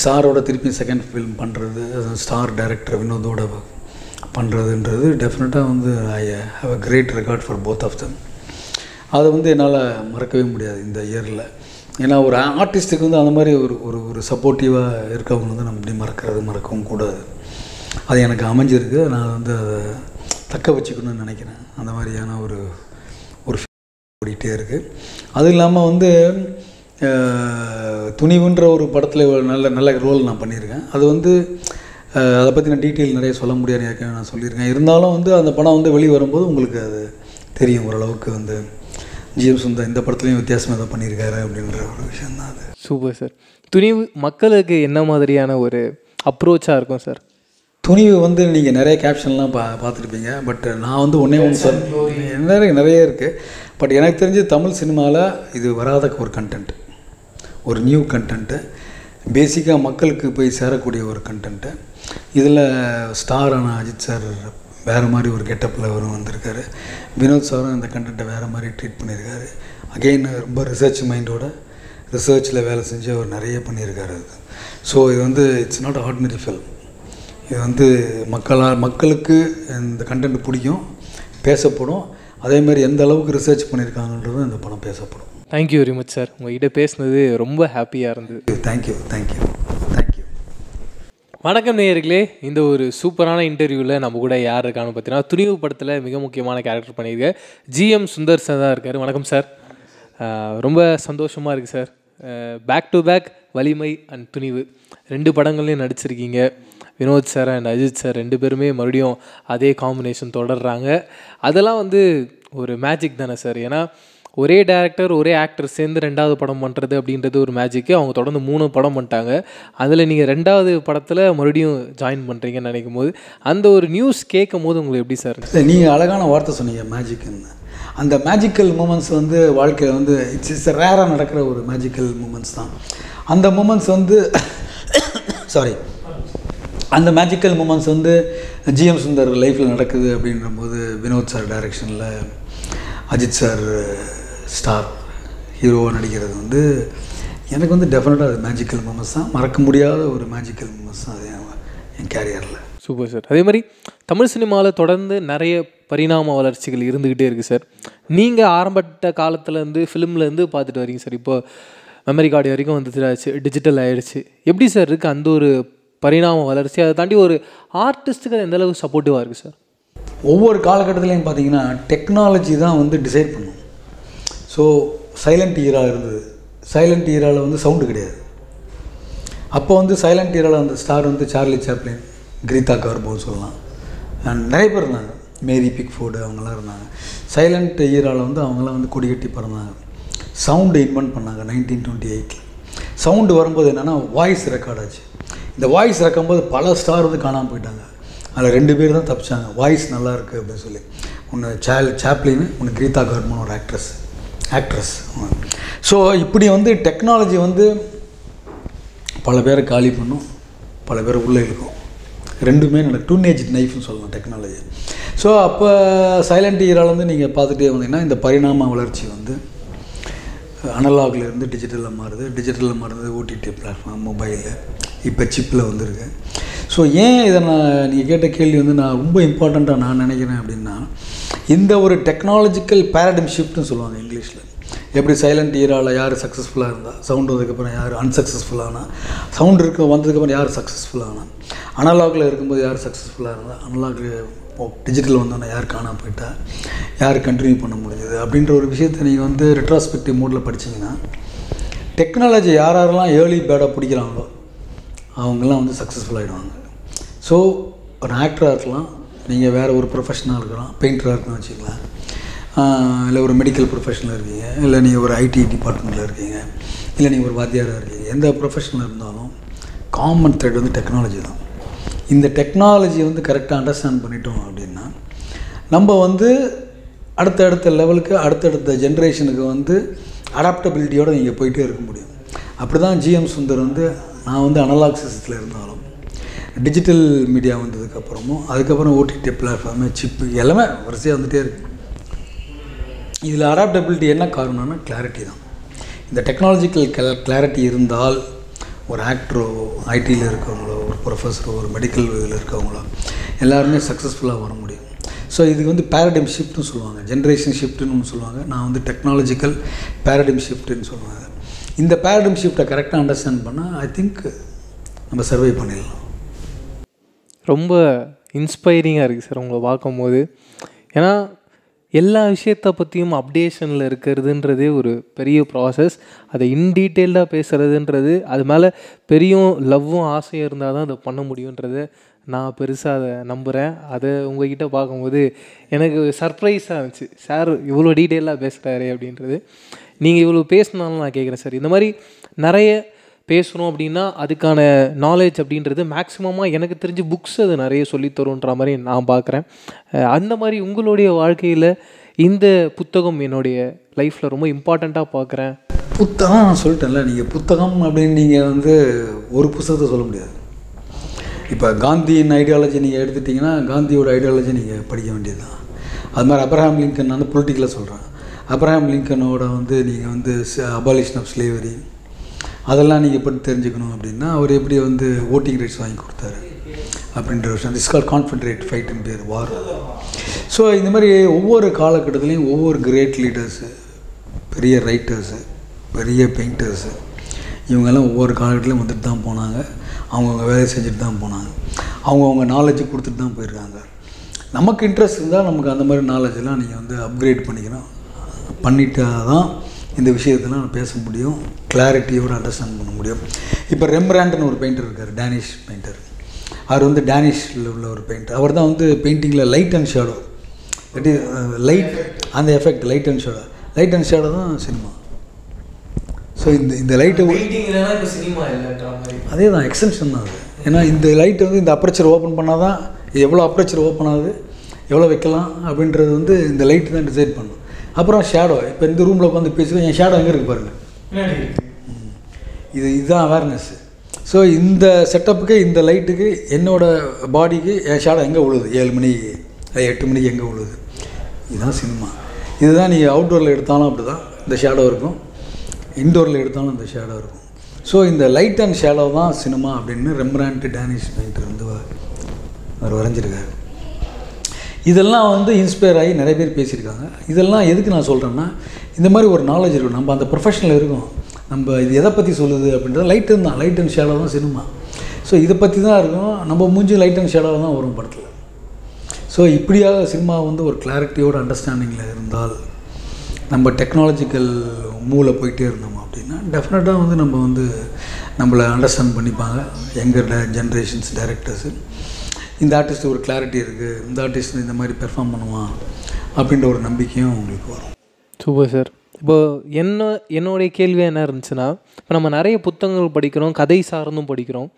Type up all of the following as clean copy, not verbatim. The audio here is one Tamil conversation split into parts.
ஸ்டாரோட திருப்பி செகண்ட் ஃபிலிம் பண்ணுறது, ஸ்டார் டைரக்டர் வினோதோட பண்ணுறதுன்றது டெஃபினட்டாக வந்து I have a great record for both of them. அதை வந்து என்னால் மறக்கவே முடியாது இந்த இயரில். ஏன்னா ஒரு ஆர்டிஸ்ட்டுக்கு வந்து அந்த மாதிரி ஒரு ஒரு ஒரு சப்போர்ட்டிவாக இருக்கவங்க வந்து நம்ம இப்படி மறக்கவும் கூடாது. அது எனக்கு அமைஞ்சிருக்கு, நான் வந்து அதை தக்க வச்சுக்கணும்னு நினைக்கிறேன். அந்த மாதிரியான ஒரு ஒரு ஓடிக்கிட்டே இருக்குது. அது இல்லாமல் வந்து துணிவுன்ற ஒரு படத்தில் ஒரு நல்ல நல்ல ரோல் நான் பண்ணியிருக்கேன். அது வந்து அதை பற்றி நான் டீட்டெயில் நிறைய சொல்ல முடியாது, ஏற்கனவே நான் சொல்லியிருக்கேன். இருந்தாலும் வந்து அந்த படம் வந்து வெளியே வரும்போது உங்களுக்கு அது தெரியும் ஓரளவுக்கு. வந்து ஜிஎம் சுந்தர் இந்த படத்துலையும் வித்தியாசமாக தான் பண்ணியிருக்காரு அப்படின்ற ஒரு விஷயம் தான் அது. Super sir. துணிவு மக்களுக்கு என்ன மாதிரியான ஒரு அப்ரோச்சாக இருக்கும் சார்? துணிவு வந்து நீங்கள் நிறைய கேப்ஷன்லாம் பார்த்துருப்பீங்க. பட் நான் வந்து ஒன்றே ஒன்று சார், நிறைய இருக்குது. பட் எனக்கு தெரிஞ்சு தமிழ் சினிமாவில் இது வராத ஒரு கண்டென்ட், ஒரு நியூ கண்டென்ட்டு, பேசிக்காக மக்களுக்கு போய் சேரக்கூடிய ஒரு கண்டென்ட்டு. இதில் ஸ்டாரான அஜித் சார் வேறு மாதிரி ஒரு கெட்டப்பில் அவரும் வந்திருக்காரு. வினோத் சாரும் இந்த கண்டென்ட்டை வேறு மாதிரி ட்ரீட் பண்ணியிருக்காரு. அகெயின் ரொம்ப ரிசர்ச் மைண்டோட ரிசர்ச்சில் வேலை செஞ்சு அவர் நிறைய பண்ணியிருக்காரு. அது ஸோ இது வந்து இட்ஸ் நாட் ஆர்டினரி ஃபில்ம். இது வந்து மக்களுக்கு இந்த கண்டென்ட் பிடிக்கும், பேசப்படும். அதேமாதிரி எந்த அளவுக்கு ரிசர்ச் பண்ணியிருக்காங்கன்றதும் இந்த படம் பேசப்படும். தேங்க்யூ வெரி மச் சார், உங்கள்கிட்ட பேசினது ரொம்ப ஹாப்பியாக இருந்தது. Thank you thank you thank you. வணக்கம் நேயர்களே, இந்த ஒரு சூப்பரான இன்டர்வியூவில் நம்ம கூட யார் இருக்கான்னு பார்த்தீங்கன்னா, துணிவு படத்தில் மிக முக்கியமான கேரக்டர் பண்ணியிருக்கார் ஜிஎம் சுந்தர் சார் தான் இருக்கார். வணக்கம் சார், ரொம்ப சந்தோஷமாக இருக்குது sir. Back to back Valimai and Thunivu ரெண்டு படங்கள்லையும் நடிச்சிருக்கீங்க. Vinoth sir and Ajith sir ரெண்டு பேருமே மறுபடியும் அதே காம்பினேஷன் தொடர்றாங்க. அதெல்லாம் வந்து ஒரு மேஜிக் தானே சார்? ஏன்னா ஒரே டேரக்டர் ஒரே ஆக்டர் சேர்ந்து ரெண்டாவது படம் பண்ணுறது அப்படின்றது ஒரு மேஜிக்கு. அவங்க தொடர்ந்து 3 படம் பண்ணிட்டாங்க, அதில் நீங்கள் ரெண்டாவது படத்தில் மறுபடியும் ஜாயின் பண்ணுறீங்கன்னு நினைக்கும் போது அந்த ஒரு நியூஸ் கேட்கும் போது உங்களுக்கு எப்படி சார்? நீங்கள் அழகான வார்த்தை சொன்னீங்க, மேஜிக்குன்னு. அந்த மேஜிக்கல் மூமெண்ட்ஸ் வந்து வாழ்க்கையில் வந்து இட்ஸ் ரேராக நடக்கிற ஒரு மேஜிக்கல் மூமெண்ட்ஸ் தான் அந்த மூமெண்ட்ஸ் வந்து. சாரி, அந்த மேஜிக்கல் மூமெண்ட்ஸ் வந்து ஜிஎம் சுந்தர் லைஃப்பில் நடக்குது அப்படின்ற போது, வினோத் சார் டைரக்ஷனில் அஜித் சார் ஸ்டார் ஹீரோவாக நடிக்கிறது வந்து எனக்கு வந்து டெஃபினட்டாக அது மேஜிக்கல் மூமெண்ட்ஸ் தான், மறக்க முடியாத ஒரு மேஜிக்கல் மூமெண்ட்ஸ் தான் அது என் கேரியரில். Super sir. அதே மாதிரி தமிழ் சினிமாவில் தொடர்ந்து நிறைய பரிணாம வளர்ச்சிகள் இருந்துக்கிட்டே இருக்குது சார். நீங்கள் ஆரம்பட்ட காலத்துலேருந்து ஃபிலிம்லேருந்து பார்த்துட்டு வரீங்க சார். இப்போது மெமரி கார்டு வரைக்கும் வந்துடுச்சு, டிஜிட்டல் ஆகிடுச்சு. எப்படி சார் இருக்குது அந்த ஒரு பரிணாம வளர்ச்சி? அதை தாண்டி ஒரு ஆர்டிஸ்ட்டுக்கு அது எந்தளவுக்கு சப்போர்ட்டிவாக இருக்குது சார்? ஒவ்வொரு காலகட்டத்துலேயும் பார்த்தீங்கன்னா டெக்னாலஜி தான் வந்து டிசைட் பண்ணும். ஸோ சைலண்ட் ஈரா இருந்தது, சைலண்ட் ஈராவில் வந்து சவுண்டு கிடையாது. அப்போ வந்து சைலண்ட் ஈராவில் அந்த ஸ்டார் வந்து சார்லி சாப்ளின், கிரீதா கார்போ சொல்லலாம், நிறைய பேர் இருந்தாங்க, மேரி பிக்ஃபோர்டு, அவங்களாம் இருந்தாங்க. சைலண்ட் ஈராவில் வந்து அவங்களாம் வந்து கொடி கட்டி பறந்தாங்க, சவுண்டு இன்வென்ட் பண்ணாங்க 1928. சவுண்டு வரும்போது என்னென்னா வாய்ஸ் ரெக்கார்ட் ஆச்சு. இந்த வாய்ஸ் இறக்கும்போது பல ஸ்டார் வந்து காணாமல் போயிட்டாங்க. அதில் 2 பேர் தான் தப்பிச்சாங்க, வாய்ஸ் நல்லாயிருக்கு அப்படின்னு சொல்லி. ஒன்று சார்லி சாப்ளின், ஒன்று கிரீதா கார்போன்னு ஒரு ஆக்ட்ரஸ். ஸோ இப்படி வந்து டெக்னாலஜி வந்து பல பேரை காலி பண்ணும், பல பேர் உள்ளே இருக்கும். ரெண்டுமே நடக்கும், டூனேஜ் நைஃப்னு சொல்லலாம் டெக்னாலஜி. ஸோ அப்போ சைலண்ட் ஈரால் வந்து நீங்கள் பார்த்துட்டே வந்தீங்கன்னா இந்த பரிணாம வளர்ச்சி வந்து அனலாகில் இருந்து டிஜிட்டலில் மாறுது, டிஜிட்டலில் மாறுது ஓடிடி பிளாட்ஃபார்ம், மொபைலு, இப்போ சிப்பில் வந்துருக்கு. ஸோ ஏன் இதை நான் நீங்கள் கேட்ட கேள்வி வந்து நான் ரொம்ப இம்பார்ட்டண்ட்டாக நான் நினைக்கிறேன் அப்படின்னா, இந்த ஒரு டெக்னாலஜிக்கல் பேரடைம் ஷிஃப்ட்னு சொல்லுவாங்க இங்கிலீஷில். எப்படி சைலண்ட் ஈராவில் யார் சக்ஸஸ்ஃபுல்லாக இருந்தால், சவுண்டு வந்ததுக்கப்புறம் யார் அன்சக்ஸஸ்ஃபுல்லானா, சவுண்டு வந்ததுக்கப்புறம் யார் சக்ஸஸ்ஃபுல்லானா, அனலாகில் இருக்கும்போது யார் சக்ஸஸ்ஃபுல்லாக இருந்தால், அனலாகில் டிஜிட்டல் வந்தோன்னா யார் காணாமல் போயிட்டா, யார் கண்டினியூ பண்ண முடிஞ்சது அப்படின்ற ஒரு விஷயத்தை நீங்கள் வந்து ரெட்ராஸ்பெக்டிவ் மோடில் படித்தீங்கன்னா, டெக்னாலஜி யாரெல்லாம் ஏர்லி பேடாக பிடிக்கிறாங்களோ அவங்களாம் வந்து சக்ஸஸ்ஃபுல்லாகிடுவாங்க. ஸோ ஒரு ஆக்டராக இருக்கலாம், நீங்கள் வேறு ஒரு ப்ரொஃபஷனாக இருக்கலாம், பெயிண்டராக இருக்கலாம் வச்சுக்கலாம், இல்லை ஒரு மெடிக்கல் ப்ரொஃபஷனில் இருக்கீங்க, இல்லை நீங்கள் ஒரு ஐடி டிபார்ட்மெண்ட்டில் இருக்கீங்க, இல்லை நீங்கள் ஒரு வாத்தியாராக இருக்கீங்க. எந்த ப்ரொஃபஷனில் இருந்தாலும் common thread on the technology. In the technology, we correct understand the number one, the level, the generation, the adaptability. That's GM Sundar, I am the analog system. Digital media, OTT platform, chip, adaptability is clarity. The technological clarity is ஒரு ஆக்டரோ ஐடியில் இருக்கவங்களோ ஒரு ப்ரொஃபஸரோ ஒரு மெடிக்கல் வேல இருக்கவங்களோ எல்லாரும் சக்ஸஸ்ஃபுல்லா வர முடியும். சோ இதுக்கு வந்து பாரடைம் ஷிஃப்ட்னு சொல்வாங்க, ஜெனரேஷன் ஷிஃப்ட்னு சொல்வாங்க. நான் வந்து டெக்னாலஜிக்கல் பாரடைம் ஷிஃப்ட்னு சொல்றாங்க. இந்த பாரடைம் ஷிஃப்ட்டை கரெக்ட்டா அண்டர்ஸ்டாண்ட் பண்ணா ஐ திங்க் நம்ம சர்வே பண்ணிடலாம். ரொம்ப இன்ஸ்பைரிங்கா இருக்கு சார் உங்களை பார்க்கும்போது. ஏன்னா எல்லா விஷயத்தை பற்றியும் அப்டேஷனில் இருக்கிறதுன்றதே ஒரு பெரிய ப்ராசஸ். அதை இன்டீட்டெயில்டாக பேசுகிறதுன்றது அது மேலே பெரிய லவ்வும் ஆசையும் இருந்தால் தான் அதை பண்ண முடியுன்றதை நான் பெருசாக அதை நம்புகிறேன். அதை உங்ககிட்ட பார்க்கும்போது எனக்கு சர்ப்ரைஸாக இருந்துச்சு, சார் இவ்வளோ டீட்டெயிலாக பேசுகிறாரு அப்படின்றது. நீங்கள் இவ்வளோ பேசினாலும் நான் கேட்குறேன் சார், இந்த மாதிரி நிறைய பேசுகிறோம் அப்படின்னா அதுக்கான நாலேஜ் அப்படின்றது மேக்ஸிமமாக எனக்கு தெரிஞ்சு புக்ஸ் அது நிறைய சொல்லித்தருன்ற மாதிரி நான் பார்க்குறேன். அந்த மாதிரி உங்களுடைய வாழ்க்கையில் இந்த புத்தகம் என்னுடைய லைஃப்பில் ரொம்ப இம்பார்ட்டண்ட்டாக பார்க்குறேன். புத்தகம் நான் சொல்லிட்டேன்ல, நீங்கள் புத்தகம் அப்படின்னு நீங்கள் வந்து ஒரு புத்தகத்தை சொல்ல முடியாது. இப்போ காந்தியின் ஐடியாலஜி நீங்கள் எடுத்துட்டிங்கன்னா காந்தியோட ஐடியாலஜி நீங்கள் படிக்க வேண்டியது தான். அது மாதிரி அப்ரஹாம் லிங்கன் வந்து பொலிட்டிக்கலாக சொல்கிறேன். அப்ரஹாம் லிங்கனோட வந்து நீங்கள் வந்து அபாலிஷன் ஆஃப் ஸ்லேவரி அதெல்லாம் நீங்கள் எப்படி தெரிஞ்சுக்கணும் அப்படின்னா அவர் எப்படி வந்து ஓட்டிங் ரைட்ஸ் வாங்கி கொடுத்தாரு அப்படின்ற விஷயம். இட்ஸ் கால் கான்ஃபெடரேட் ஃபைட்னு பேர் வார். ஸோ இந்த மாதிரி ஒவ்வொரு காலகட்டத்துலேயும் ஒவ்வொரு கிரேட் லீடர்ஸு, பெரிய ரைட்டர்ஸு, பெரிய பெயிண்டர்ஸு, இவங்கெல்லாம் ஒவ்வொரு காலகட்டத்திலையும் வந்துட்டு தான் போனாங்க. அவங்கவுங்க வேலை செஞ்சுட்டு தான் போனாங்க. அவங்கவுங்க நாலேஜ் கொடுத்துட்டு தான் போயிருக்காங்க. நமக்கு இன்ட்ரெஸ்ட் இருந்தால் நமக்கு அந்த மாதிரி நாலேஜெல்லாம் நீங்கள் வந்து அப்கிரேட் பண்ணிக்கணும். பண்ணிட்டா தான் இந்த விஷயத்தில் நான் பேச முடியும், கிளாரிட்டியோடு அண்டர்ஸ்டாண்ட் பண்ண முடியும். இப்போ ரெம்பிராண்ட்னு ஒரு பெயிண்டர் இருக்கார், டேனிஷ் பெயிண்டர். அவர் வந்து டேனிஷில் உள்ள ஒரு பெயிண்டர். அவர் தான் வந்து பெயிண்டிங்கில் light and shadow, that is light அந்த effect, light and shadow, light and shadow தான் சினிமா. ஸோ இந்த லைட்டை சினிமா அதே தான் எக்ஸ்டென்ஷன் தான் அது. ஏன்னா இந்த லைட்டை வந்து இந்த அப்ரேச்சர் ஓப்பன் பண்ணால் தான் இது எவ்வளோ அப்ரேச்சர் ஓப்பன் ஆகுது, எவ்வளோ வைக்கலாம் அப்படின்றது வந்து இந்த லைட்டு தான் டிசைட் பண்ணும். அப்புறம் ஷேடோ, இப்போ இந்த ரூமில் உட்காந்து பேசுகிறேன், என் ஷேடோ எங்கே இருக்குது பாருங்கள், இதுதான் அவேர்னஸ்ஸு. ஸோ இந்த செட்டப்புக்கு இந்த லைட்டுக்கு என்னோடய பாடிக்கு என் ஷேடோ எங்கே விழுது, 7 மணிக்கு 8 மணிக்கு எங்கே விழுது, இதுதான் சினிமா. இதுதான் நீங்கள் அவுட்டோரில் எடுத்தாலும் அப்படி தான் இந்த ஷேடோ இருக்கும், இன்டோரில் எடுத்தாலும் இந்த ஷேடோ இருக்கும். ஸோ இந்த லைட் அண்ட் ஷேடோ தான் சினிமா அப்படின்னு ரெம்பிராண்ட் டேனிஷ் பெயிண்டர் வந்து அவர் வரைஞ்சிருக்காரு. இதெல்லாம் வந்து இன்ஸ்பயர் ஆகி நிறைய பேர் பேசியிருக்காங்க. இதெல்லாம் எதுக்கு நான் சொல்கிறேன்னா, இந்த மாதிரி ஒரு நாலேஜ் இருக்கும், நம்ம அந்த ப்ரொஃபஷனில் இருக்கும், நம்ம இது எதை பற்றி சொல்லுது அப்படின்றது லைட்டு தான், லைட் அண்ட் ஷேடோ தான் சினிமா. ஸோ இதை பற்றி தான் இருக்கும், நம்ம மூஞ்சி லைட் அண்ட் ஷேடோ தான் வரும் படத்தில். ஸோ இப்படியாக சினிமா வந்து ஒரு கிளாரிட்டியோட அண்டர்ஸ்டாண்டிங்கில் இருந்தால், நம்ம டெக்னாலஜிக்கல் மூவில் போயிட்டே இருந்தோம் அப்படின்னா டெஃபினட்டாக வந்து நம்ம வந்து நம்மளை அண்டர்ஸ்டாண்ட் பண்ணிப்பாங்க. எங்கட ஜென்ரேஷன்ஸ் டைரக்டர்ஸு, இந்த ஆர்டிஸ்ட் ஒரு கிளாரிட்டி இருக்குது, இந்த ஆர்டிஸ்ட் இந்த மாதிரி பெர்ஃபார்ம் பண்ணுவான் அப்படின்ற ஒரு நம்பிக்கையும் உங்களுக்கு வரும். Super sir. இப்போ என்னுடைய கேள்வி என்ன இருந்துச்சுன்னா, இப்போ நம்ம நிறைய புத்தகங்கள் படிக்கிறோம், கதை சார்ந்தும் படிக்கிறோம்.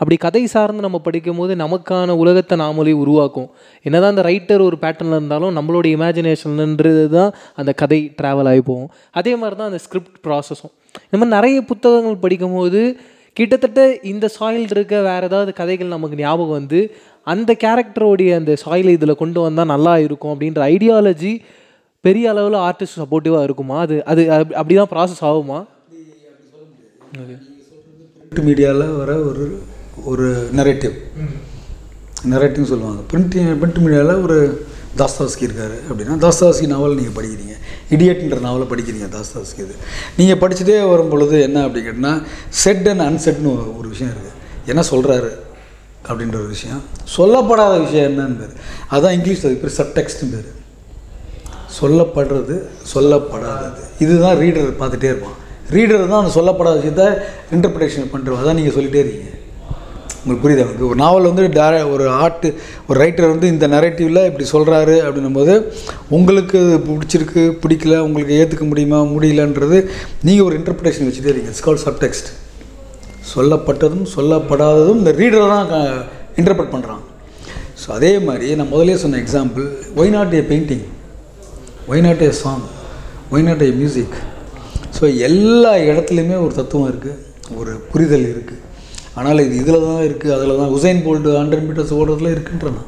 அப்படி கதை சார்ந்து நம்ம படிக்கும் போது நமக்கான உலகத்தை நாமளே உருவாக்கும். என்னதான் அந்த ரைட்டர் ஒரு பேட்டர்னில் இருந்தாலும் நம்மளோட இமேஜினேஷன்ன்றது தான் அந்த கதை ட்ராவல் ஆகி போகும். அதே மாதிரி தான் அந்த ஸ்கிரிப்ட் ப்ராசஸும். இந்த மாதிரி நிறைய புத்தகங்கள் படிக்கும்போது கிட்டத்தட்ட இந்த சாயில் இருக்க வேறு ஏதாவது கதைகள் நமக்கு ஞாபகம் வந்து அந்த கேரக்டரோடைய அந்த சாயிலை இதில் கொண்டு வந்தால் நல்லா இருக்கும் அப்படின்ற ஐடியாலஜி பெரிய அளவில் ஆர்டிஸ்ட் சப்போர்ட்டிவாக இருக்குமா? அது அது அப்படி தான் ப்ராசஸ் ஆகுமா? பிரிண்ட் மீடியாவில் வர ஒரு ஒரு நரேட்டிவ்னு சொல்லுவாங்க. பிரிண்ட் மீடியாவில் ஒரு தாஸ்தாவ்ஸ்கி இருக்காரு அப்படின்னா தாஸ்தாவ்ஸ்கி நாவல் நீங்கள் படிக்கிறீங்க, இடியட்ன்ற நாவலை படிக்கிறீங்க. தாஸ்தாவ்ஸ்கி இது நீங்கள் படிச்சுட்டே வரும் பொழுது என்ன அப்படின்னா, செட் அண்ட் அன்செட்னு ஒரு விஷயம் இருக்குது. என்ன சொல்கிறாரு அப்படின்ற ஒரு விஷயம், சொல்லப்படாத விஷயம் என்னன்னு பேர், அதுதான் இங்கிலீஷில் அது பேர் சப் டெக்ஸ்ட்னு பேர். சொல்லப்படுறது சொல்லப்படாதது, இதுதான் ரீடர் பார்த்துட்டே இருப்பான். ரீடர் தான் அந்த சொல்லப்படாத விஷயத்த இன்டர்பிரேஷன் பண்ணுறோம். அதான் நீங்கள் சொல்லிகிட்டே இருக்கீங்க, உங்களுக்கு புரியுது. அவங்களுக்கு ஒரு நாவல் வந்து ஒரு ஆர்ட் ஒரு ரைட்டர் வந்து இந்த நரேட்டிவில் இப்படி சொல்கிறாரு அப்படின்னும்போது உங்களுக்கு பிடிச்சிருக்கு பிடிக்கல, உங்களுக்கு ஏற்றுக்க முடியுமா முடியலன்றது நீங்கள் ஒரு இன்டர்பிரேஷன் வச்சுட்டே இருக்கீங்க. It's call subtext. சொல்லப்பட்டதும் சொல்லப்படாததும் இந்த ரீடரை தான் இன்டர்பிரட் பண்ணுறாங்க. ஸோ அதே மாதிரி நான் முதலே சொன்ன example, why not a painting, why not a song, why not a music. So எல்லா இடத்துலையுமே ஒரு தத்துவம் இருக்குது, ஒரு புரிதல் இருக்குது. ஆனால் இது இதில் தான் இருக்குது, அதில் தான். உசைன் போல்ட்டு 100 மீட்டர்ஸ் ஓடுறதுல இருக்குன்றேன்.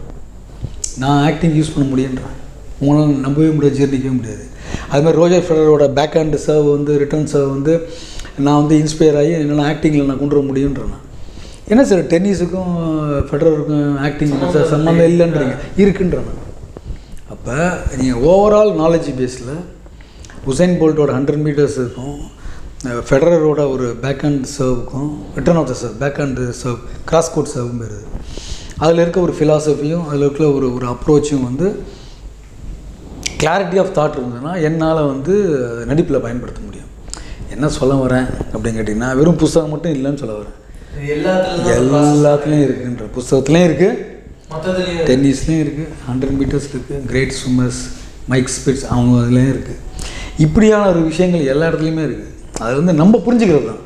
நான் ஆக்டிங் யூஸ் பண்ண முடியுன்றேன். உங்களால் நம்பவே முடியாது, ஜீர்ணிக்கவே முடியாது. அதுமாதிரி ரோஜர் ஃபெடரோட பேக் ஹேண்டு சர்வ் வந்து ரிட்டர்ன் சர்வ் வந்து நான் வந்து இன்ஸ்பயர் ஆகி என்னால் ஆக்டிங்கில் நான் கொண்டு வர முடியுன்றேன். ஏன்னா சார் டென்னிஸுக்கும் ஃபெடரருக்கும் ஆக்டிங் சார் சம்மந்தம் இல்லைன்றீங்க, இருக்குன்றேன். அப்போ நீங்கள் ஓவரால் நாலேஜ் பேஸில் உசைன் போல்ட்டோட 100 மீட்டர்ஸுக்கும் ஃபெடரரோட ஒரு பேக் ஹேண்ட் சர்வுக்கும் return of the serve, backhand serve, cross court சர்வும் வருது. அதில் இருக்க ஒரு ஃபிலாசபியும் அதில் இருக்கிற ஒரு அப்ரோச்சும் வந்து கிளாரிட்டி ஆஃப் தாட் இருந்ததுன்னா என்னால் வந்து நடிப்பில் பயன்படுத்த முடியும். என்ன சொல்ல வரேன் அப்படின்னு கேட்டிங்கன்னா, வெறும் புஸ்தகம் மட்டும் இல்லைன்னு சொல்ல வரேன். எல்லாத்துலேயும் இருக்குன்ற, புஸ்தகத்துலேயும் இருக்குது, டென்னிஸ்லேயும் இருக்குது, 100 மீட்டர்ஸ் இருக்குது, கிரேட் ஸ்விம்மர்ஸ் மைக் ஸ்பிட்ஸ் அவங்க அதுலேயும் இருக்குது. இப்படியான ஒரு விஷயங்கள் எல்லா இடத்துலையுமே இருக்குது. அது வந்து நம்ம புரிஞ்சுக்கிறது தான்.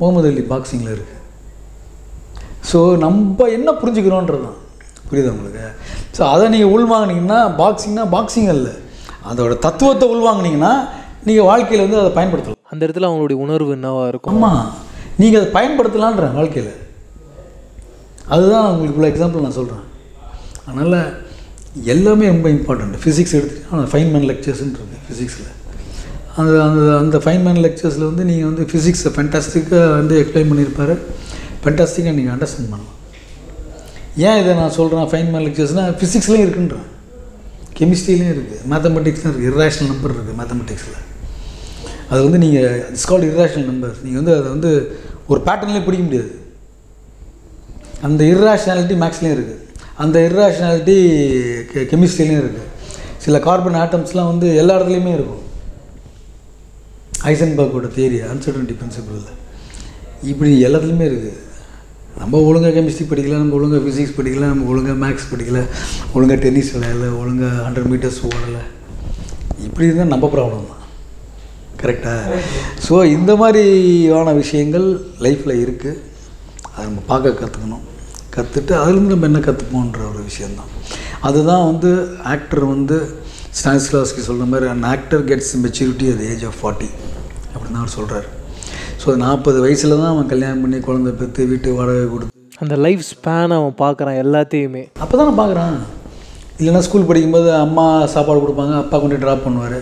முகமது அலி பாக்ஸிங்கில் இருக்குது. ஸோ நம்ம என்ன புரிஞ்சுக்கிறோன்றது தான் புரியுது உங்களுக்கு. ஸோ அதை நீங்கள் உள்வாங்கினீங்கன்னா, பாக்ஸிங்னா பாக்ஸிங் அல்ல, அதோட தத்துவத்தை உள்வாங்கினீங்கன்னா நீங்கள் வாழ்க்கையில் வந்து அதை பயன்படுத்தலாம். அந்த இடத்துல அவங்களுடைய உணர்வு என்னவாக இருக்கும்? ஆமாம், நீங்கள் அதை பயன்படுத்தலான்ற வாழ்க்கையில். அதுதான் உங்களுக்கு உள்ள எக்ஸாம்பிள் நான் சொல்கிறேன். அதனால் எல்லாமே ரொம்ப இம்பார்ட்டண்ட். ஃபிசிக்ஸ் எடுத்துகிட்டா ஃபைன்மேன் லெக்சர்ஸ்ன்னு இருக்குது ஃபிசிக்ஸில். அந்த அந்த அந்த ஃபைன்மேன் லெக்சர்ஸில் வந்து நீங்கள் வந்து ஃபிசிக்ஸை ஃபேன்டாஸ்டிக்காக வந்து எக்ஸ்பிளைன் பண்ணியிருப்பார். ஃபேன்டாஸ்டிக்காக நீங்கள் அண்டர்ஸ்டாண்ட் பண்ணலாம். ஏன் இதை நான் சொல்கிறேன் ஃபைன்மேன் லெக்சர்ஸ்னால், ஃபிசிக்ஸ்லேயும் இருக்குன்றேன், கெமிஸ்ட்ரிலையும் இருக்குது, மேத்தமெட்டிக்ஸ்லாம் இருக்குது, இர்ரேஷனல் நம்பர் இருக்குது மேத்தமெட்டிக்ஸில். அது வந்து நீங்கள் இட்ஸ் கால்ட் இர்ரேஷனல் நம்பர். நீங்கள் வந்து அதை வந்து ஒரு பேட்டர்ன்லேயே பிடிக்க முடியாது. அந்த இர்ரேஷனாலிட்டி மேக்ஸ்லேயும் இருக்குது, அந்த இர்ரேஷனாலிட்டி கெமிஸ்ட்ரிலையும் இருக்குது. சில கார்பன் ஆட்டம்ஸ்லாம் வந்து எல்லா இடத்துலையுமே இருக்கும். ஐசன்பர்கோட தியரி அன்சர்டனிட்டி பிரின்சிபிள் இப்படி எல்லாத்துலேயுமே இருக்குது. நம்ம ஒழுங்காக கெமிஸ்ட்ரி படிக்கல, நம்ம ஒழுங்காக ஃபிசிக்ஸ் படிக்கல, நம்ம ஒழுங்காக மேக்ஸ் படிக்கல, ஒழுங்காக டென்னிஸ் விளையாடலை, ஒழுங்காக 100 மீட்டர்ஸ் ஓடலை. இப்படி இருந்தால் நம்ம ப்ராப்ளம் தான், கரெக்டாக? ஸோ இந்த மாதிரியான விஷயங்கள் லைஃப்பில் இருக்குது. அதை நம்ம பார்க்க கற்றுக்கணும். கற்றுட்டு அதுலேருந்து நம்ம என்ன கற்றுப்போன்ற ஒரு விஷயந்தான். அதுதான் வந்து ஆக்டர் வந்து ஸ்டானிஸ்லாஸ்கி சொல்கிற மாதிரி, and actor gets maturity at age of 40 அப்படின்னு அவர் சொல்கிறார். ஸோ 40 வயசில் தான் அவன் கல்யாணம் பண்ணி குழந்தை பெற்று வீட்டு வாடகை கொடுத்து அந்த லைஃப் ஸ்பேன் அவன் பார்க்குறான் எல்லாத்தையுமே. அப்போ தானே பார்க்குறான். இல்லைனா ஸ்கூல் படிக்கும்போது அம்மா சாப்பாடு கொடுப்பாங்க, அப்பா கொண்டு ட்ராப் பண்ணுவார்,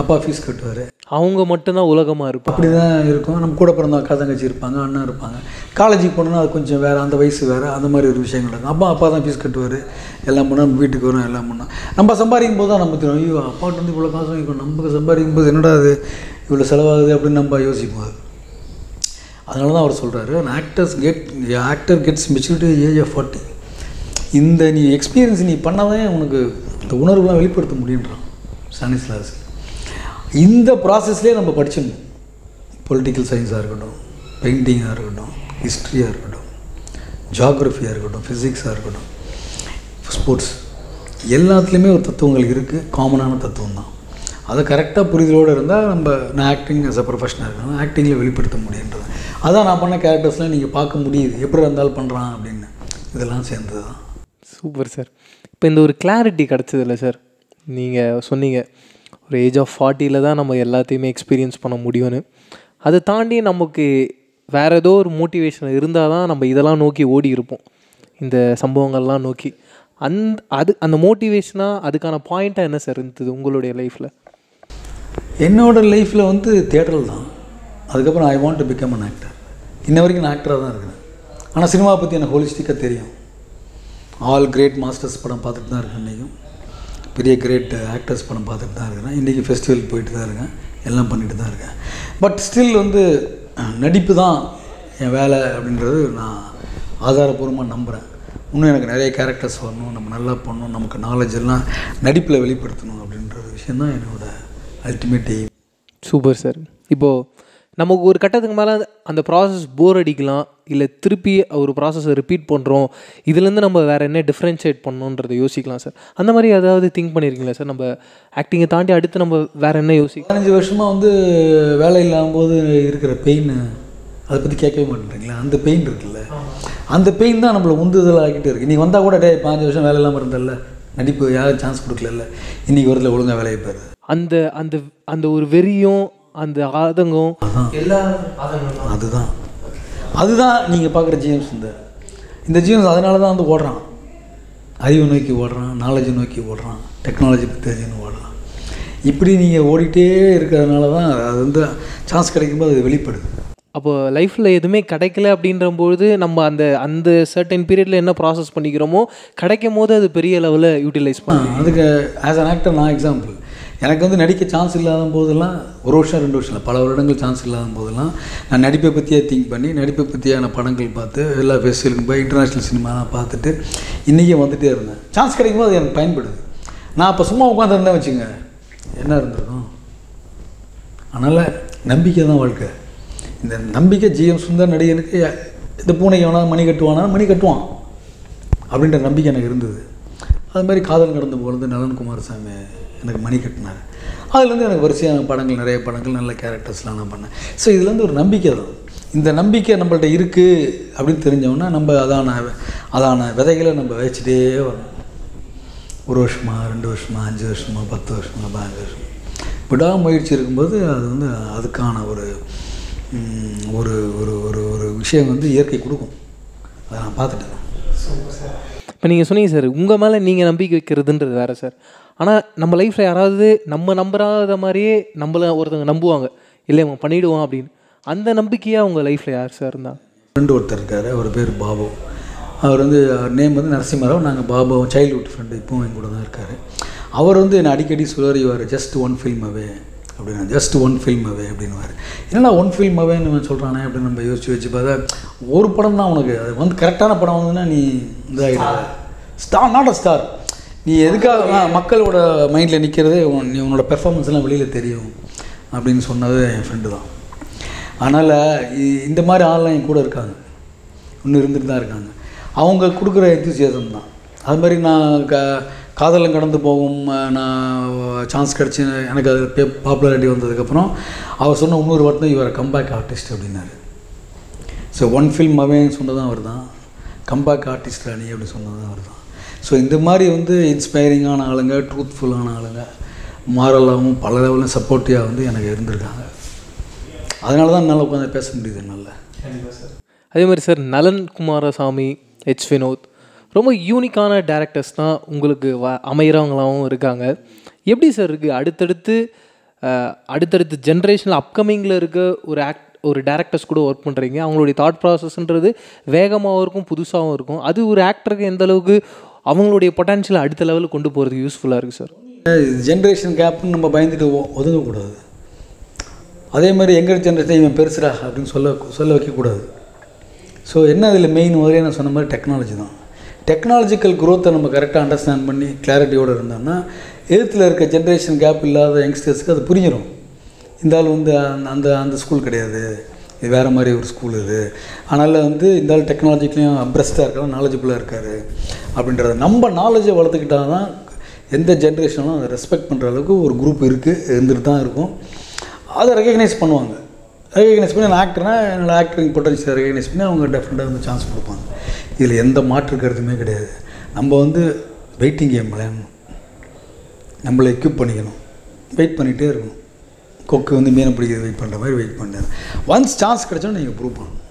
அப்பா ஃபீஸ் கட்டுவார், அவங்க மட்டும்தான் உலகமாக இருப்பாங்க. அப்படி தான் இருக்கும். நம்ம கூட பிறந்த அக்கா தங்கச்சி இருப்பாங்க, அண்ணா இருப்பாங்க. காலேஜுக்கு போனோன்னா அது கொஞ்சம் வேறு, அந்த வயசு வேறு, அந்த மாதிரி ஒரு விஷயங்கள் இருக்கும். அப்பா தான் ஃபீஸ் கட்டுவார், எல்லாம் பண்ணால் நம்ம வீட்டுக்கு வரும், எல்லாம் பண்ணால் நம்ம சம்பாதிக்கும் போது தான் நம்ம தெரியும், ஐயோ அப்பாட்ட வந்து இவ்வளோ காசு வாங்கிக்கணும், நமக்கு சம்பாதிக்கும் போது என்னடா அது இவ்வளோ செலவாகுது அப்படின்னு நம்ம யோசிப்போம். அதனால தான் அவர் சொல்கிறாரு, actor gets maturity age of 40. இந்த நீ எக்ஸ்பீரியன்ஸ் நீ பண்ணாதே உனக்கு இந்த உணர்வுலாம் வெளிப்படுத்த முடியுன்றான் ஸ்டானிஸ்லாஸ். இந்த ப்ராசஸ்லேயே நம்ம படிச்சிடணும். பொலிட்டிக்கல் சயின்ஸாக இருக்கட்டும், பெயிண்டிங்காக இருக்கட்டும், ஹிஸ்ட்ரியாக இருக்கட்டும், ஜியாகிரஃபியாக இருக்கட்டும், ஃபிசிக்ஸாக இருக்கட்டும், ஸ்போர்ட்ஸ், எல்லாத்துலேயுமே ஒரு தத்துவங்கள் இருக்குது, காமனான தத்துவம் தான். அதை கரெக்டாக புரிதலோடு இருந்தால் நம்ம நான் ஆக்டிங் ஆஸ் அ ப்ரொஃபஷனாக இருக்கணும், ஆக்டிங்கில் வெளிப்படுத்த முடியுன்றது. அதான் நான் பண்ண கேரக்டர்ஸ்லாம் நீங்கள் பார்க்க முடியுது, எப்படி இருந்தாலும் பண்ணுறான் அப்படின்னு. இதெல்லாம் சேர்ந்தது தான். Super sir. இப்போ இந்த ஒரு கிளாரிட்டி கிடச்சதில்ல சார், நீங்கள் சொன்னீங்க ஒரு ஏஜ் ஆஃப் 40ல் தான் நம்ம எல்லாத்தையுமே எக்ஸ்பீரியன்ஸ் பண்ண முடியும்னு. அதை தாண்டி நமக்கு வேறு ஏதோ ஒரு மோட்டிவேஷன் இருந்தால் தான் நம்ம இதெல்லாம் நோக்கி ஓடி இருப்போம், இந்த சம்பவங்கள்லாம் நோக்கி. அந்த மோட்டிவேஷனாக அதுக்கான பாயிண்ட்டாக என்ன சார் இருந்தது உங்களுடைய லைஃப்பில்? என்னோடய லைஃப்பில் வந்து தியேட்டரில் தான். அதுக்கப்புறம் I want to become an actor. இன்ன வரைக்கும் நான் ஆக்டராக தான் இருக்கிறேன். ஆனால் சினிமாவை பற்றி எனக்கு ஹோலிஸ்டிக்காக தெரியும். ஆல் கிரேட் மாஸ்டர்ஸ் படம் பார்த்துட்டு தான் இருக்கேன், இன்றைக்கும் பெரிய கிரேட் ஆக்டர்ஸ் படம் பார்த்துட்டு தான் இருக்கிறேன், இன்றைக்கி ஃபெஸ்டிவல் போயிட்டு தான் இருக்கேன், எல்லாம் பண்ணிட்டு தான் இருக்கேன். பட் ஸ்டில் வந்து நடிப்பு தான் என் வேலை அப்படின்றது நான் ஆதாரபூர்வமாக நம்புகிறேன். இன்னும் எனக்கு நிறைய கேரக்டர்ஸ் வரணும், நம்ம நல்லா பண்ணணும், நமக்கு நாலேஜ் எல்லாம் நடிப்பில் வெளிப்படுத்தணும் அப்படின்ற விஷயம் தான் என்னோடய அல்டிமேட் எய்ம். Super sir. இப்போது நமக்கு ஒரு கட்டத்துக்கு மேலே அந்த ப்ராசஸ் போர் அடிக்கலாம், இல்லை திருப்பி ஒரு ப்ராசஸை ரிப்பீட் பண்ணுறோம், இதுலேருந்து நம்ம வேறு என்ன டிஃப்ரென்ஷியேட் பண்ணணுன்றதை யோசிக்கலாம் சார். அந்த மாதிரி ஏதாவது திங்க் பண்ணியிருக்கீங்களா சார்? நம்ம ஆக்டிங்கை தாண்டி அடுத்து நம்ம வேறு என்ன யோசிக்கலாம்? 15 வருஷமாக வந்து வேலை இல்லாமல் போது இருக்கிற பெயின் அதை பற்றி கேட்கவே மாட்டேங்கிறீங்களா? அந்த பெயின் இருக்குல்ல, அந்த பெயின் தான் நம்மளை உந்துதல் ஆகிட்டே இருக்குது. நீ வந்தால் கூட டே 5 வருஷம் வேலை இல்லாமல் இருந்தால நடிப்பு யாரும் சான்ஸ் கொடுக்கல, இன்னைக்கு ஒருத்தர் ஒழுங்காக வேலையை போயிடுது. அந்த அந்த அந்த ஒரு வெறியும் அந்த ஆதங்கம் எல்லா ஆதங்கமும் அதுதான் அதுதான் நீங்கள் பார்க்குற ஜீவன்ஸ். இந்த ஜீவன்ஸ் அதனால தான் வந்து ஓடுறான், அறிவை நோக்கி ஓடுறான், நாலேஜை நோக்கி ஓடுறான், டெக்னாலஜி பற்றி அறிவுன்னு ஓடுறான். இப்படி நீங்கள் ஓடிட்டே இருக்கிறதுனால தான் அது வந்து சான்ஸ் கிடைக்கும்போது அது வெளிப்படுது. அப்போது லைஃப்பில் எதுவுமே கிடைக்கல அப்படின்றபோது நம்ம அந்த அந்த சர்டன் பீரியடில் என்ன ப்ராசஸ் பண்ணிக்கிறோமோ கிடைக்கும் போது அது பெரிய லெவலில் யூட்டிலைஸ் பண்ணலாம். அதுக்கு ஆஸ் அன் ஆக்டர் நான் எக்ஸாம்பிள், எனக்கு வந்து நடிக்க சான்ஸ் இல்லாத போதெல்லாம் 1 வருஷம் 2 வருஷம் பல வருடங்கள் சான்ஸ் இல்லாத போதெல்லாம் நான் நடிப்பை பற்றியே திங்க் பண்ணி நடிப்பை பற்றியான படங்கள் பார்த்து எல்லா ஃபெஸ்டிவலுக்கும் போய் இன்டர்நேஷ்னல் சினிமாலாம் பார்த்துட்டு இன்றைக்கி வந்துகிட்டே இருந்தேன். சான்ஸ் கிடைக்கும்போது அது எனக்கு பயன்படுது. நான் அப்போ சும்மா உட்காந்துருந்தேன் வச்சுங்க என்ன இருந்திருக்கும். அதனால் நம்பிக்கை தான் வாழ்க்கை. இந்த நம்பிக்கை ஜிஎம் சுந்தர் நடிகனுக்கு இந்த பூனைக்கு வேணாலும் மணி கட்டுவானாலும் மணி கட்டுவான் அப்படின்ற நம்பிக்கை எனக்கு இருந்தது. அது மாதிரி காதல் நடந்து போகிறது நலன் குமாரசாமி எனக்கு மணி கட்டினார். அதுலேருந்து எனக்கு வரிசையான படங்கள் நிறைய படங்கள் நல்ல கேரக்டர்ஸ்லாம் நான் பண்ணேன். ஸோ இதுலேருந்து ஒரு நம்பிக்கை தான். இந்த நம்பிக்கை நம்மள்ட்ட இருக்குது அப்படின்னு தெரிஞ்சோம்னா நம்ம அதான விதைகளை நம்ம வச்சுட்டே வரணும். 1 வருஷமா 2 வருஷமா 5 வருஷமா 10 வருஷமா 15 வருஷமா விடாமுயற்சி இருக்கும்போது அது வந்து அதுக்கான ஒரு ஒரு ஒரு ஒரு விஷயம் வந்து இயற்கை கொடுக்கும். அதை நான் பார்த்துட்டேன். இப்போ நீங்கள் சொன்னீங்க சார் உங்கள் மேலே நீங்கள் நம்பிக்கை வைக்கிறதுன்றது வேறு சார், ஆனால் நம்ம லைஃப்பில் யாராவது நம்ம நம்புறாத மாதிரியே நம்மளை ஒருத்தவங்க நம்புவாங்க இல்லை அவங்க பண்ணிவிடுவான் அப்படின்னு, அந்த நம்பிக்கையாக உங்கள் லைஃப்பில் யார் சார் இருந்தால்? ஃப்ரெண்டு ஒருத்தர் இருக்கார், அவர் பேர் பாபு. அவர் வந்து அவர் நேம் வந்து நரசிம்மராவ். நாங்கள் பாபு சைல்டுஹுட் ஃப்ரெண்டு, இப்போவும் என் கூட தான் இருக்கார். அவர் வந்து என்னை அடிக்கடி சொல்லுவார் ஜஸ்ட் 1 ஃபில்ம் அவே அப்படின்னா, ஜஸ்ட் 1 ஃபில்ம் அவே அப்படின்னுவார். என்னன்னா 1 ஃபில்ம் அவேன்னு சொல்கிறானே அப்படின்னு நம்ம யோசிச்சு வச்சு பார்த்தா ஒரு படம் தான் உனக்கு, அது வந்து கரெக்டான படம் வந்துன்னா நீ இதாகிடாத ஸ்டார், நாட் அ ஸ்டார். நீ எதுக்காக மக்களோட மைண்டில் நிற்கிறதே நீ உன்னோட பெர்ஃபார்மன்ஸ்லாம் வெளியில் தெரியும் அப்படின்னு சொன்னது என் ஃப்ரெண்டு தான். அதனால் இந்த மாதிரி ஆன்லைன் கூட இருக்காங்க, இன்னும் இருந்துட்டு தான் இருக்காங்க. அவங்க கொடுக்குற எந்தூசியாசம் தான். அது மாதிரி நான் காதலும் கடந்து போகும் நான் சான்ஸ் கிடச்சி எனக்கு அது பாப்புலாரிட்டி வந்ததுக்கப்புறம் அவர் சொன்ன இன்னொரு வார்த்தை இவர் கம்பேக் ஆர்டிஸ்ட் அப்படின்னாரு. ஸோ 1 ஃபில்ம் அவேன்னு சொன்னதான் அவர் தான், கம்பேக் ஆர்டிஸ்ட் அணி அப்படின்னு சொன்னதான் அவர் தான். ஸோ இந்த மாதிரி வந்து இன்ஸ்பைரிங்கான ஆளுங்க, ட்ரூத்ஃபுல்லான ஆளுங்க, மாரலாகவும் பல லெவலும் சப்போர்ட்டிவாக வந்து எனக்கு இருந்திருக்காங்க. அதனால தான் என்னால் உட்காந்து பேச முடியுது என்னால். அதே மாதிரி சார் நலன் குமாரசாமி, எச் வினோத் ரொம்ப யூனிக்கான டேரக்டர்ஸ்னால் உங்களுக்கு அமைகிறவங்களாகவும் இருக்காங்க. எப்படி சார் இருக்குது அடுத்தடுத்து ஜென்ரேஷனில் அப்கமிங்கில் இருக்க ஒரு டேரக்டர்ஸ் கூட ஒர்க் பண்ணுறீங்க, அவங்களுடைய தாட் ப்ராசஸ்ன்றது வேகமாகவும் இருக்கும் புதுசாகவும் இருக்கும், அது ஒரு ஆக்டருக்கு எந்தளவுக்கு அவங்களுடைய பொட்டன்ஷியலை அடுத்த லெவலில் கொண்டு போகிறதுக்கு யூஸ்ஃபுல்லாக இருக்குது சார்? ஜென்ரேஷன் கேப்னு நம்ம பயந்துட்டு ஒதுங்கக்கூடாது. அதே மாதிரி எங்கள் ஜென்ரேஷன் இவன் பெருசுடா அப்படின்னு சொல்ல வைக்கக்கூடாது. ஸோ என்ன இதில் மெயின் வரையே நான் சொன்ன மாதிரி டெக்னாலஜி தான். டெக்னாலஜிக்கல் குரோத்தை நம்ம கரெக்டாக அண்டர்ஸ்டாண்ட் பண்ணி கிளாரிட்டியோடு இருந்தோம்னா எழுத்தில் இருக்க ஜென்ரேஷன் கேப் இல்லாத யங்ஸ்டர்ஸ்க்கு அது புரிஞ்சிடும். இந்தாலும் வந்து அந்த அந்த ஸ்கூல் கிடையாது, இது வேறு மாதிரி ஒரு ஸ்கூல் இது, அதனால் வந்து இந்தாலும் டெக்னாலஜிக்கலையும் அப்ரெஸ்டாக இருக்கலாம், நாலேஜபுளாக இருக்காரு அப்படின்றது. நம்ம நாலேஜை வளர்த்துக்கிட்டால் தான் எந்த ஜென்ரேஷனும் அதை ரெஸ்பெக்ட் பண்ணுற அளவுக்கு ஒரு குரூப் இருக்குது, இருந்துகிட்டு தான் இருக்கும். அதை ரெகக்னைஸ் பண்ணுவாங்க. ரெகக்னைஸ் பண்ணி நான் ஆக்டர்னால் என்னோடய ஆக்டரிங் பொட்டன்ஷியலை ரெகக்னைஸ் பண்ணி அவங்க டெஃபினட்டாக வந்து சான்ஸ் கொடுப்பாங்க. இதில் எந்த மாற்று கருத்துமே கிடையாது. நம்ம வந்து வெயிட்டிங் கேம் விளையாடணும், நம்மளை எக்யூப் பண்ணிக்கணும், வெயிட் பண்ணிகிட்டே இருக்கணும். கொக்கு வந்து மீனை பிடிக்கிறது வெயிட் பண்ணுற மாதிரி வெயிட் பண்ணுறது. ஒன்ஸ் சான்ஸ் கிடச்சோன்னா நீங்கள் ப்ரூவ் பண்ணணும்.